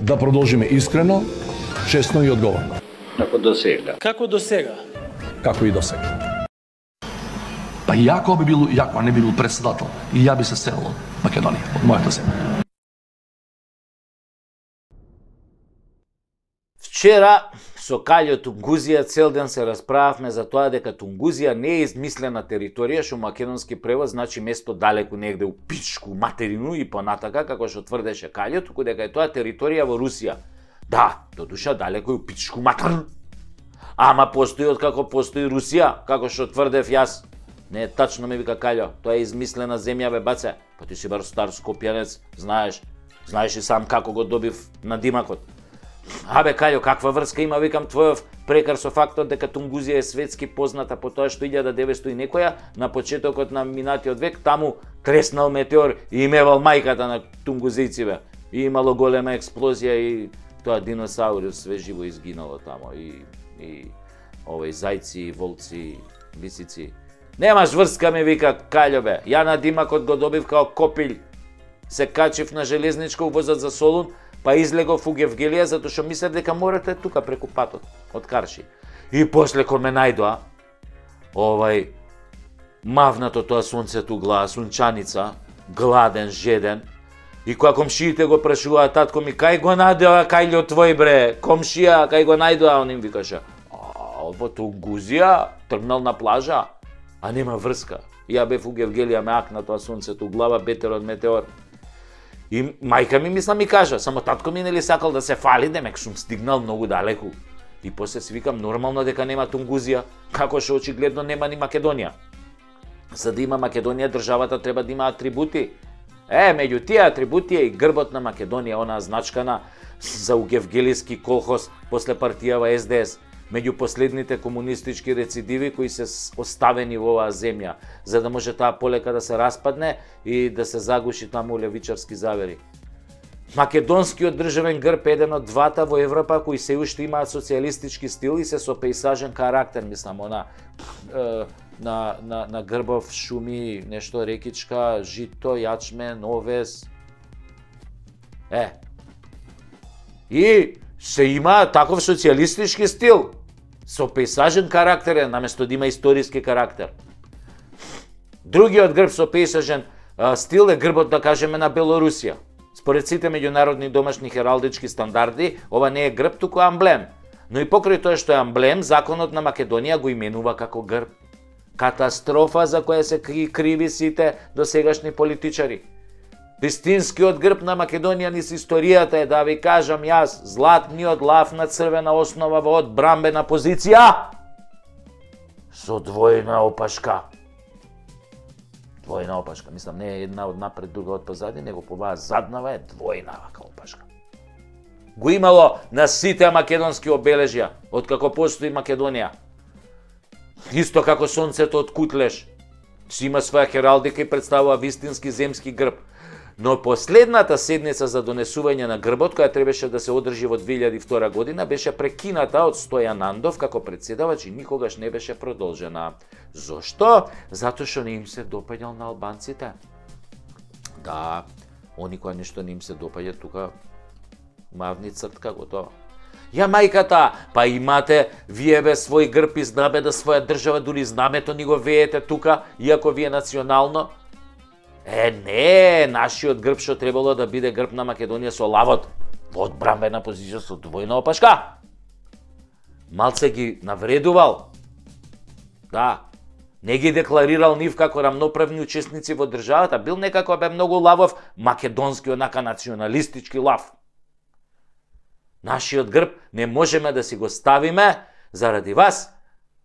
Да продолжиме искрено, честно и одговорно. Како до сега. Како до сега? Како и до сега. Па јако би било, јако, а не би било председател. И ја би се селил од Македонија, од мојата земја. Вчера со Калјот Тунгузија цел ден се расправавме за тоа дека Тунгузија не е измислена територија, што македонски превод значи место далеку негде у пичку, материну и понатака, како што тврдеше Калјот, туку дека е тоа територија во Русија. Да, додуша далеку у пичку матер. Ама постои од како постои Русија, како што тврдев јас. Не е тачно, ме вика Калјо, тоа е измислена земја, бе баце. Па ти си бар стар скопјанец, знаеш и сам како го добив на димакот. Абе Калјо, каква врска има, викам, твојов прекар со фактот дека Тунгузија е светски позната по тоа што 1900 и некоја, на почетокот на минатиот век, таму треснал метеор и имевал мајката на тунгузици, бе. И имало голема експлозија и тоа диносауриус све живо изгинало тамо. И овој зајци, волци, лисици. Немаш врска, ми вика Калјо, бе. Ја на димакот го добив као копилј. Се качив на железничко возот за Солун, па излегов у Гевгелија, затоа што мислев дека морате тука преку патот, од Карши. И после кој ме најдоа, мавнато тоа сонцето глава, сунчаница, гладен, жеден, и која комшиите го прашуваа, татко ми, кај го најдоа Калјо твој, бре, комшија, кај го најдоа, он им викаше, во Тунгузија, тргнал на плажа. А нема врска. Ја бев у Гевгелија, ме акна тоа сонцето, глава бетер од метеор. И мајка ми мисла ми кажа, само татко ми нели сакал да се фали, демек сум стигнал многу далеку. И после си викам, нормално дека нема Тунгузија, како што очигледно нема ни Македонија. За да има Македонија, државата треба да има атрибути. Меѓу тие атрибути е и грбот на Македонија, онаа значкана за у Гевгелијски колхоз после партијава СДС. Меѓу последните комунистички рецидиви кои се оставени во оваа земја, за да може таа полека да се распадне и да се загуши таму левичарски завери. Македонскиот државен грб е еден од двата во Европа кои се уште имаат социјалистички стил и се со пејсажен карактер, мислам, на грбов шуми, нешто рекичка, жито, јачмен, овес. И се има таков социјалистички стил. Со пејсажен карактер е, наместо да има историски карактер. Другиот грб со пејсажен стил е грбот, да кажеме, на Белорусија. Според сите меѓународни домашни хералдички стандарди, ова не е грб, туку амблем. Но и покрај тоа што е амблем, законот на Македонија го именува како грб. Катастрофа за која се криви сите досегашни политичари. Вистинскиот грб на Македонија низ историјата е, да ви кажам јас, златниот лав на црвена основа во одбрамбена позиција со двојна опашка. Двојна опашка, мислам, не е една од напред, друга од позади, него поваа заднава е двојна вака опашка. Го имало на сите македонски обележја, откако постои Македонија. Исто како сонцето од Кутлеш, си има своја хералдика и представува вистински земски грб. Но последната седница за донесување на грбот, која требаше да се одржи во 2002 година, беше прекината од Стојан Андов како председавач и никогаш не беше продолжена. Зошто? Затоа што не им се допаѓал на албанците. Да, они кои нешто не им се допаѓа тука, мавни цртка, готово. Ја мајката, па имате, вие бе свој грб и знаме да своја држава, дури знамето ни го веете тука, иако ви е национално. Не, нашиот грб што требало да биде грб на Македонија со лавот во одбранбена позиција со двојна опашка. Малце ги навредувал. Да, не ги декларирал нив како рамноправни учесници во државата, бил некако бе многу лавов, македонски, онака националистички лав. Нашиот грб не можеме да си го ставиме заради вас,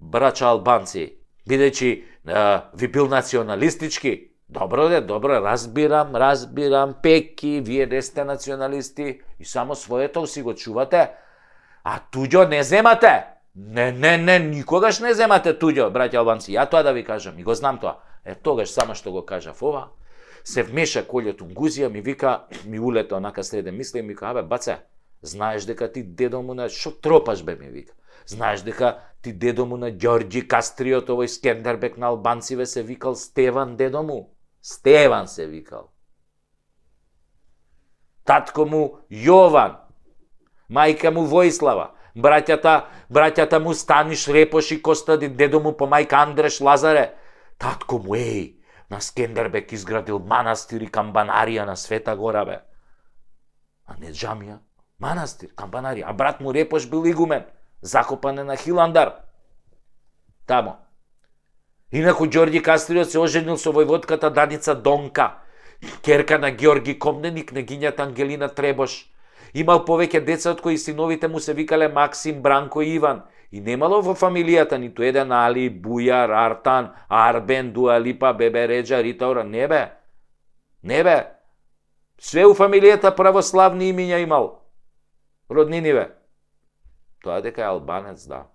брача албанци, бидејќи ви бил националистички. Добро де, добро, разбирам, пеки, вие не сте националисти и само своето си го чувате, а туѓо не земате. Не, никогаш не земате туѓо, браќа албанци, ја тоа да ви кажам, и го знам тоа. Е, тогаш само што го кажав ова, се вмеша Калјот Тунгузија, ми вика, ми улета онака среден мисли, ми вика, абе, баце, знаеш дека ти дедо му на... Шо тропаш, бе, ми вика. Знаеш дека ти дедо му на Ѓорѓи Кастриот, овој Скендербек на албанциве, се викал Стеван дедо му. Стеван се викал. Татко му Јован, мајка му Војслава, браќата му Станиш Репош и Костадин, дедо му по мајка Андреш Лазаре. Татко му, еј, на Скендербек изградил манастир и камбанарија на Света Гора, бе. А не джамија, манастир, камбанарија. А брат му Репош бил игумен, закопан е на Хиландар. Тамо. Инаку Ѓорѓи Кастриот се оженил со војводката Даница Донка, керка на Ѓорѓи Комненик, негињата Ангелина Требош. Имал повеќе деца од кои синовите му се викале Максим, Бранко и Иван. И немало во фамилијата ниту еден Али, Бујар, Артан, Арбен, Дуалипа, Бебереджа, Ритаура. Не бе. Не бе. Све у фамилијата православни имиња имал. Роднини бе. Тоа дека е албанец, да.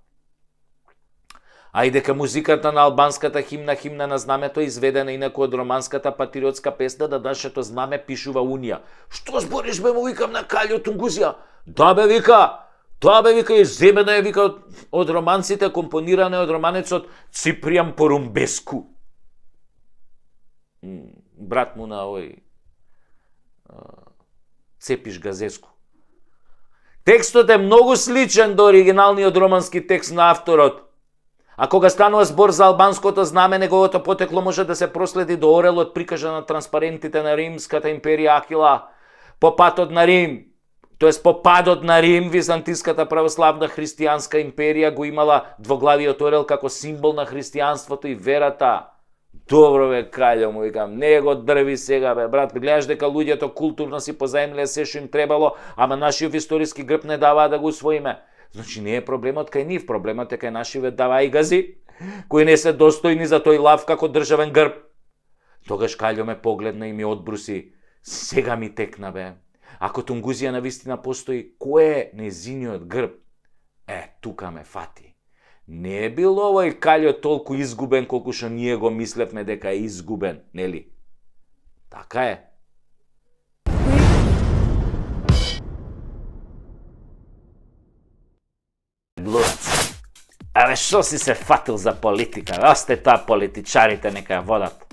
А и дека музиката на албанската химна, химна на знамето, изведена инаку од романската патриотска песна, да нашето знаме пишува Унија. Што збориш, бе, му викам на Калјот Тунгузија? Да, бе, вика. Тоа, бе, вика, земена е, вика, од романците, компонирана од романецот Циприан Порумбеску. Брат му на овој Цепиш Газеску. Текстот е многу сличен до оригиналниот романски текст на авторот. А кога станува збор за албанското знаме, неговото потекло може да се проследи до орелот прикажа на транспарентите на Римската империја Акила. По патот на Рим, тоест по падот на Рим, Византиската православна христијанска империја го имала двоглавиот орел како символ на христијанството и верата. Добро бе, Калјо, му викам, не го дрви сега бе, брат, гледаш дека луѓето културно си позаемле се што им требало, ама нашиот историски грб не дава да го усвоиме. Значи не е проблемот кај нив, проблемот е кај нашиве давајгази, кои не се достојни за тој лав како државен грб. Тогаш Калјо ме погледна и ми одбруси, сега ми текна бе. Ако Тунгузија навистина постои, кој е незиниот грб? Е, тука ме фати. Не е бил овој Калјо толку изгубен колку што ние го мислевме дека е изгубен, нели? Така е. Луц. Абе, што си се фатил за политика? Осте тоа политичарите нека ја водат.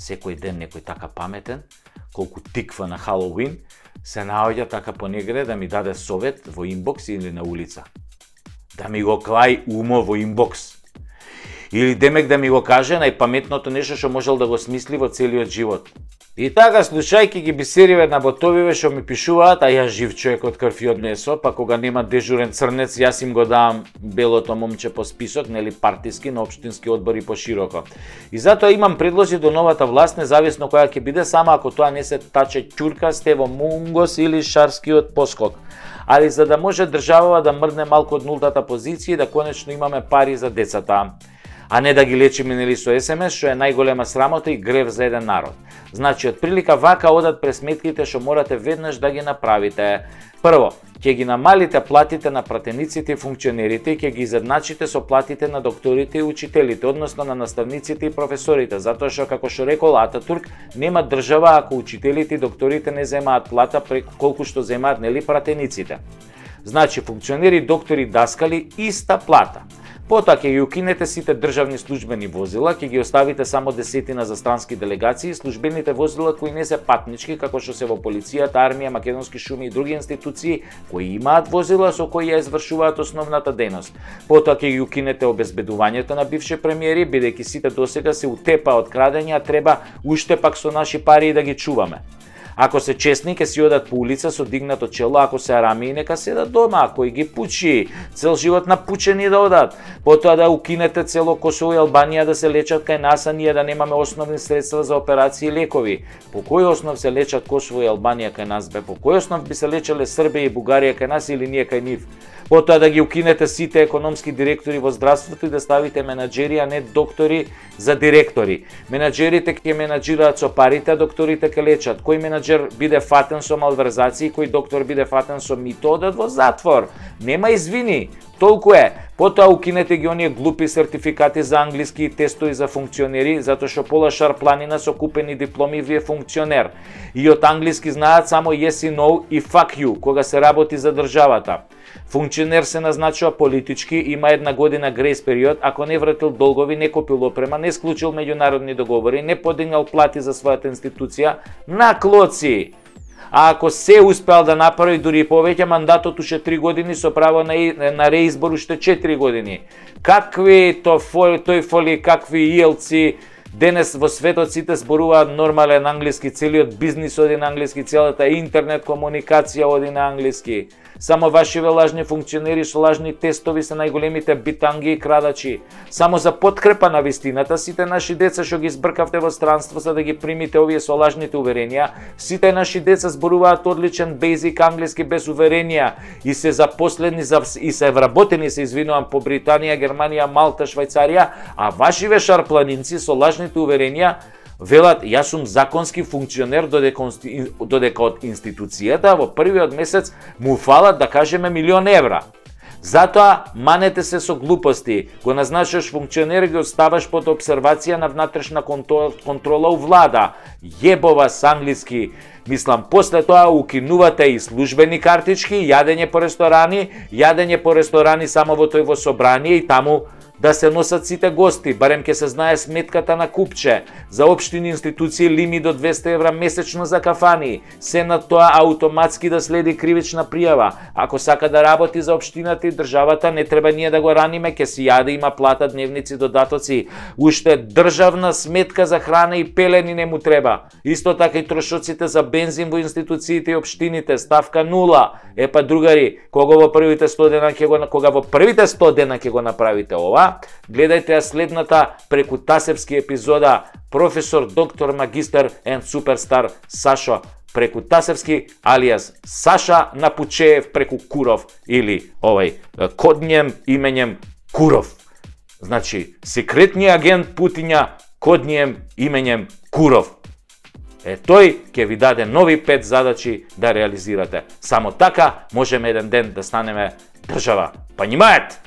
Секој ден некој така паметен, колку тиква на Халовин, се наоѓа така понегре да ми даде совет во инбокс или на улица. Да ми го клај умо во инбокс. Или демек да ми го каже најпаметното нешто што можел да го смисли во целиот живот. И така, слушајки ги бисериве на ботовиве што ми пишуваат, а ја жив човек од крв и од месо, па кога нема дежурен црнец, јас им го давам белото момче по список, нели партиски, на општински одбори пошироко. И затоа имам предлози до новата власт, независно која ќе биде, само ако тоа не се таче ќурка, Стево Мунгос или Шарскиот поскок. Али за да може државава да мрдне малку од нултата позиција и да конечно имаме пари за децата, а не да ги лечиме нели со СМС, што е најголема срамота и грев за еден народ. Значи, од прилика вака одат пресметките што морате веднаш да ги направите. Прво, ќе ги намалите платите на пратениците и функционерите и ќе ги изедначите со платите на докторите и учителите, односно на наставниците и професорите, затоа што, како што рекол Ататурк, нема држава ако учителите и докторите не земаат плата колку што земаат нели пратениците. Значи, функционери, доктори, даскали, иста плата. Потоа ќе ги укинете сите државни службени возила, ќе ги оставите само десетина за странски делегации и службените возила кои не се патнички, како што се во полицијата, армија, македонски шуми и други институции, кои имаат возила со кои ја извршуваат основната дејност. Потоа ќе ги укинете обезбедувањето на бивши премиери, бидејќи сите досега се утепа од крадења, треба уште пак со наши пари да ги чуваме. Ако се чесни, ке си одат по улица со дигнато чело, ако се арами, нека седат дома, кој ги пучи, цел живот напучени да одат. Потоа да укинете цело Косово и Албанија да се лечат кај нас, а ние да немаме основни средства за операции и лекови. По кој основ се лечат Косово и Албанија кај нас, бе? По кој основ би се лечеле Србија и Бугарија кај нас или ние кај нив? Потоа да ги укинете сите економски директори во здравството и да ставите менаџери, а не доктори за директори. Менаџерите ќе менаџираат со парите, а докторите ќе лечат. Кој менаџер менаџер биде фатен со малверзации, кој доктор биде фатен со мито, одат во затвор. Нема извини, толку е. Потоа укинете ги оние глупи сертификати за англиски и тестови за функционери, затоа што Пола Шарпланина со купени дипломи вие функционер. И од англиски знаат само yes и no и fuck you, кога се работи за државата. Функционер се назначува политички, има една година грејс период, ако не вратил долгови, не купил опрема, не склучил меѓународни договори, не подигнал плати за својата институција, на клоци. А ако се успеал да направи дури повеќе, мандатот уште 3 години со право на реизбор уште 4 години. Какви тој фоли, какви илци, денес во светот сите зборуваат нормален англиски, целиот бизнис оди на англиски, целата интернет комуникација оди на англиски. Само вашиве лажни функционери со лажни тестови се најголемите битанги и крадачи. Само за подкрепа на вистината, сите наши деца што ги збркавте во странство за да ги примите овие со лажните уверенија, сите наши деца зборуваат одличен бейзик англиски без уверенија и се запоследни и се вработени, се извинувам, по Британија, Германија, Малта, Швајцарија, а вашиве шарпланинци со лажните уверенија велат, јас сум законски функционер, додека од институцијата во првиот месец му фалат, да кажеме, 1.000.000 евра. Затоа, манете се со глупости, го назначуваш функционер и го оставаш под обсервација на внатрешна контрола у влада. Јебова с англиски. Мислам, после тоа укинувате и службени картички, јадење по ресторани само во тој во собрание и таму да се носат сите гости, барем ке се знае сметката на купче, за општини институции лимит до 200 евра месечно за кафани, се на тоа автоматски да следи кривична пријава. Ако сака да работи за општината и државата, не треба ние да го раниме, ке си јаде, има плата, дневници, додатоци, уште државна сметка за храна и пелени не му треба. Исто така и трошоците за бензин во институциите и општините, ставка 0. Епа другари, кога во првите 100 дена ќе го направите ова, гледајте ја следната преку Тасевски епизода, професор, доктор, магистер и суперстар Сашо Преку Тасевски, алијас Саша Напучеев преку Куров, или овај коднијем имењем Куров. Значи, секретниот агент Путиња коднијем имењем Куров. Тој ќе ви даде нови 5 задачи да реализирате. Само така можеме еден ден да станеме држава. Понимаете?